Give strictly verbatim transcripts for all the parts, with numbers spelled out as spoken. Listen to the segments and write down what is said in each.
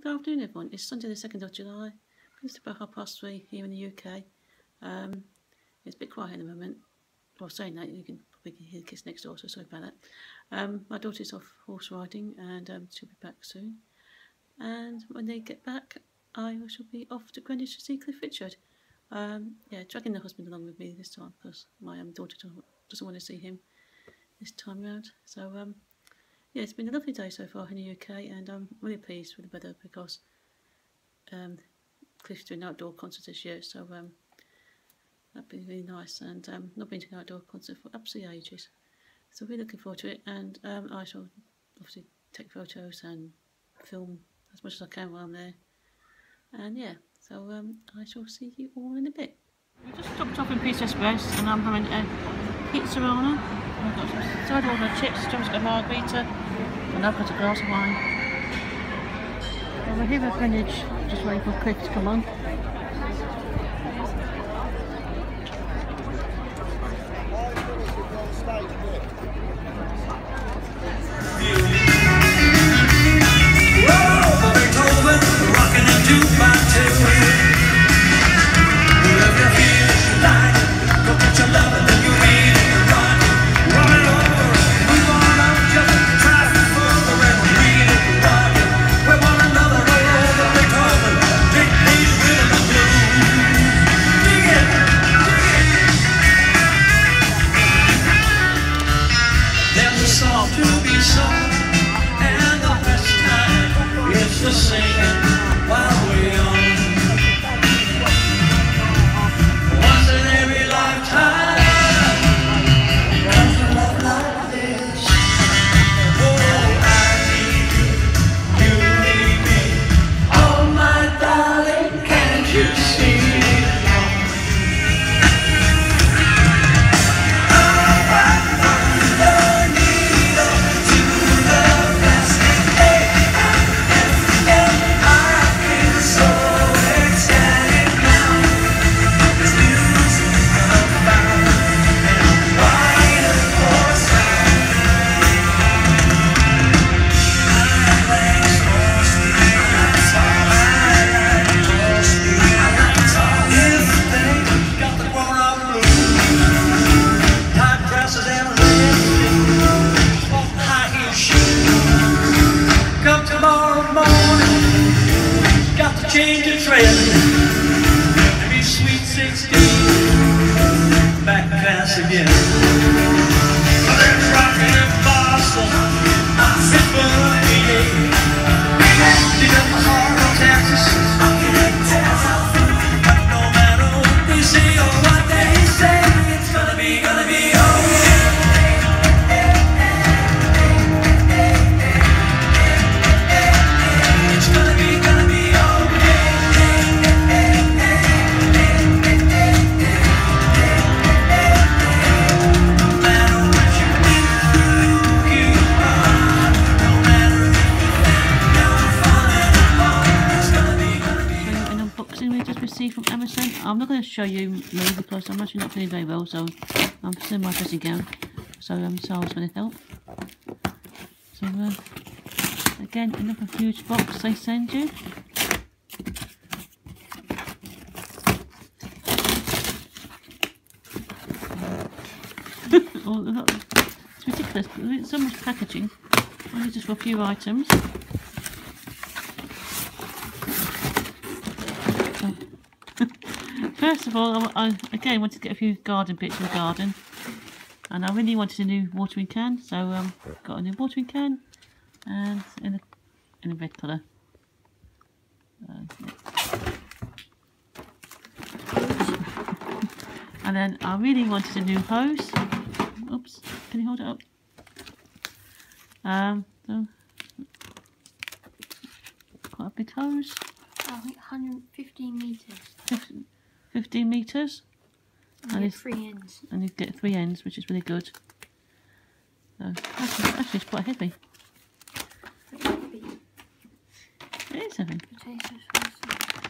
Good afternoon, everyone. It's Sunday the second of July. It's about half past three here in the U K. Um, it's a bit quiet at the moment. Well, saying that, you can probably hear the kids next door, so sorry about that. Um, my daughter's off horse riding and um, she'll be back soon. And when they get back, I shall be off to Greenwich to see Cliff Richard. Um, yeah, dragging the husband along with me this time because my um, daughter doesn't want to see him this time round. So, um, yeah, it's been a lovely day so far in the U K, and I'm really pleased with the weather because um, Cliff's doing outdoor concerts this year, so um, that'd be really nice. And um, not been to an outdoor concert for absolutely ages, so we're looking forward to it. And um, I shall obviously take photos and film as much as I can while I'm there. And yeah, so um, I shall see you all in a bit. We just dropped off in Pizza Express, and I'm having a Pizzerana. I've got some side order chips, John's got a margarita, and I've got a glass of wine. Well, we're here at Greenwich, just waiting for Cliff to come on. Change a trend to be sweet sixteen, back class again. They're rocking and bossing, I sit for a meeting. They got my heart on taxes, no matter what they say or what they say, it's gonna be, gonna be okay. From Amazon. I'm not going to show you me because I'm actually not feeling very well, so I'm still in my dressing gown, so um, Sal's going to help. So uh, again, another huge box they send you. Oh, it's ridiculous, it's so much packaging, only just for a few items. First of all, I, I again wanted to get a few garden bits in the garden, and I really wanted a new watering can, so um, got a new watering can, and in a, in a red colour. Uh, yeah. And then I really wanted a new hose. Oops, can you hold it up? Um, so quite a big hose. I think one hundred fifteen metres. fifteen metres, and, and, three ends. And you get three ends, which is really good. So, actually, actually it's quite heavy. It's heavy. It is heavy.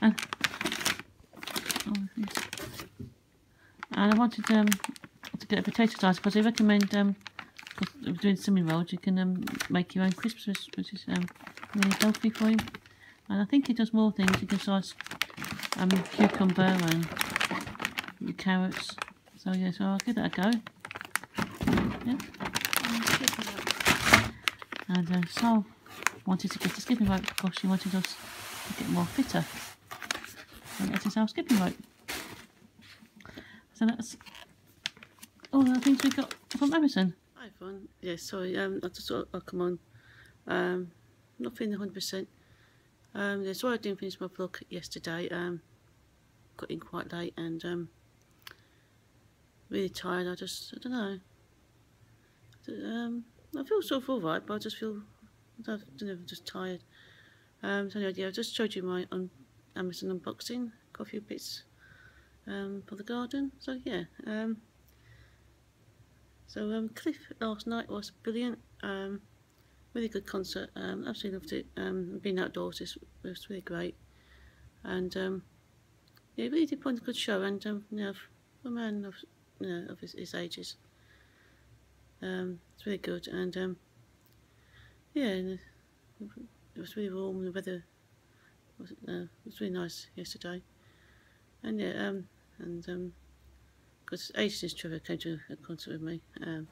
And, oh, and I wanted um, to get a potato slice because they recommend, um, because doing cinnamon rolls, you can um, make your own crisps, which is um, really healthy for you. And I think it does more things. You can slice um, cucumber and your carrots. So yeah, so I'll give that a go. Yep. And uh, Sol wanted to get a skipping rope because she wanted us to get more fitter. And that's his our skipping rope. So that's all the things we got from Amazon. Hi everyone. Yeah, sorry, um, I just thought I'll come on. Um, not feeling one hundred percent. Um, that's why I didn't finish my vlog yesterday. Um, got in quite late and um, really tired. I just, I don't know. Um, I feel sort of alright, but I just feel, I don't know, I'm just tired. Um, so anyway, yeah, I just showed you my un Amazon unboxing. Got a few bits um, for the garden. So yeah. Um, so um, Cliff last night was brilliant. Um, really good concert. Um, absolutely loved it. Um, being outdoors is was really great. And um, yeah, it really did put on a good show. And um, you know, for a man of you know of his, his ages. Um, it's really good, and um, yeah, and it was really warm, and the weather was, uh, was really nice yesterday, and yeah, um, and because um, ages since Trevor came to a concert with me, um,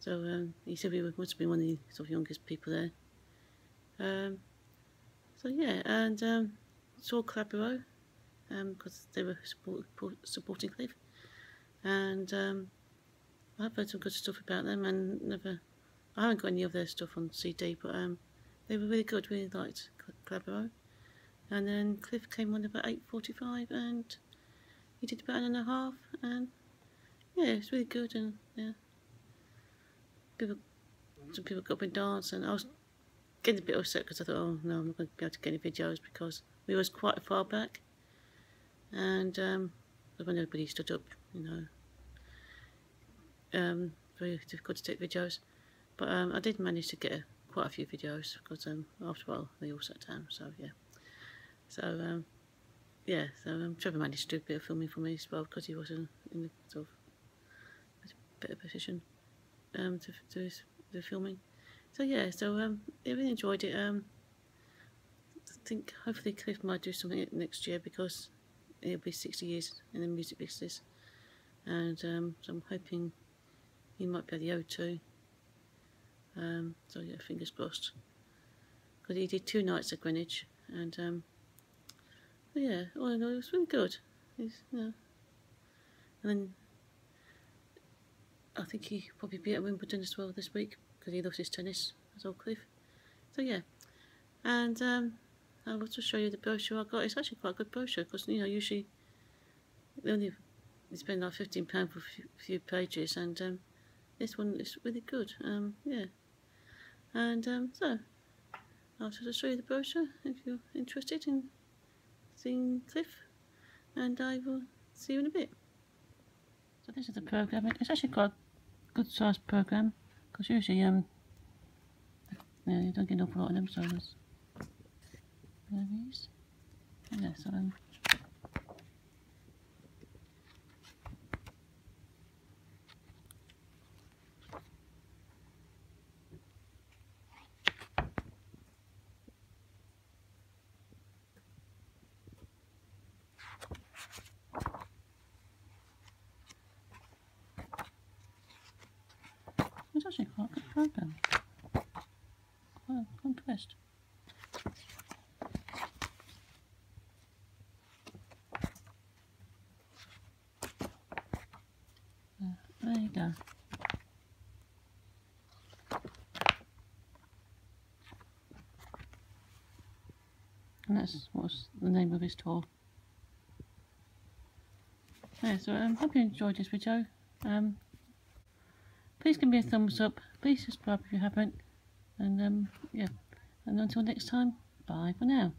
so um, he said we must have been one of the sort of youngest people there, um, so yeah, and um, saw Collaboro, um because they were support, supporting Cliff, and. Um, I've heard some good stuff about them, and never, I haven't got any of their stuff on C D, but um, they were really good, really liked Collaboro. And then Cliff came on about eight forty-five, and he did about an hour and a half, and yeah, it was really good, and yeah. People, some people got up and danced, and I was getting a bit upset because I thought, oh no, I'm not going to be able to get any videos because we was quite far back, and um, when everybody stood up, you know. Um, very difficult to take videos, but um, I did manage to get a, quite a few videos because um, after a while they all sat down. So yeah, so um, yeah, so um, Trevor managed to do a bit of filming for me as well because he wasn't in the sort of better position um, to do the filming. So yeah, so um, I really enjoyed it. Um, I think hopefully Cliff might do something next year because it'll be sixty years in the music business, and um, so I'm hoping. He might be at the O two, um, so yeah, fingers crossed. Because he did two nights at Greenwich, and um, yeah, all in all, it was really good. He's, you know, and then I think he'll probably be at Wimbledon as well this week because he loves his tennis, as old Cliff. So yeah, and um, I'll also show you the brochure I got. It's actually quite a good brochure because you know usually they only spend like fifteen pound for a few, few pages, and um, this one is really good, um, yeah. And um, so, I'll just show you the brochure if you're interested in seeing Cliff, and I will see you in a bit. So this is the programme. It's actually quite a good sized programme, because usually um, yeah, you don't get an awful lot of them, so there's movies. Yeah, so um, it's actually quite a good program. Well, I'm impressed. Uh, there you go. And that's what's the name of his tour. Yeah, so I um, hope you enjoyed this video. Um, Please give me a thumbs up, please subscribe if you haven't, and um, yeah, and until next time, bye for now.